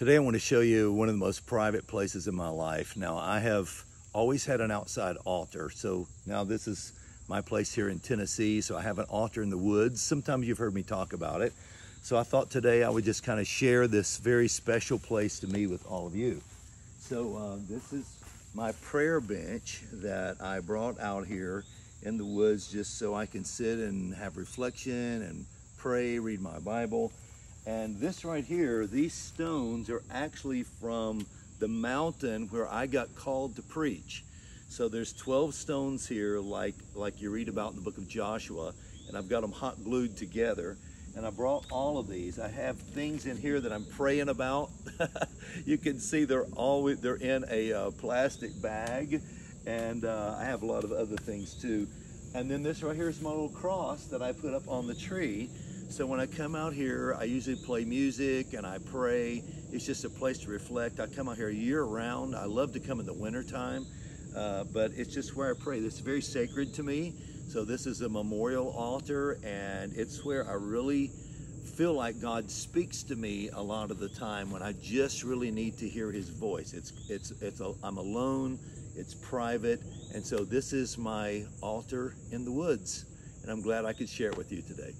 Today I want to show you one of the most private places in my life. Now I have always had an outside altar, so now this is my place here in Tennessee, so I have an altar in the woods. Sometimes you've heard me talk about it. So I thought today I would just kind of share this very special place to me with all of you. So this is my prayer bench that I brought out here in the woods just so I can sit and have reflection and pray, read my Bible. And this right here, these stones are actually from the mountain where I got called to preach. So there's 12 stones here like you read about in the book of Joshua, and I've got them hot glued together. And I brought all of these. I have things in here that I'm praying about. You can see they're in a plastic bag, and I have a lot of other things too. And then this right here is my little cross that I put up on the tree. So when I come out here, I usually play music and I pray. It's just a place to reflect. I come out here year round. I love to come in the winter time, but it's just where I pray. This is very sacred to me. So this is a memorial altar, and it's where I really feel like God speaks to me a lot of the time when I just really need to hear his voice. I'm alone, it's private, and so this is my altar in the woods, and I'm glad I could share it with you today.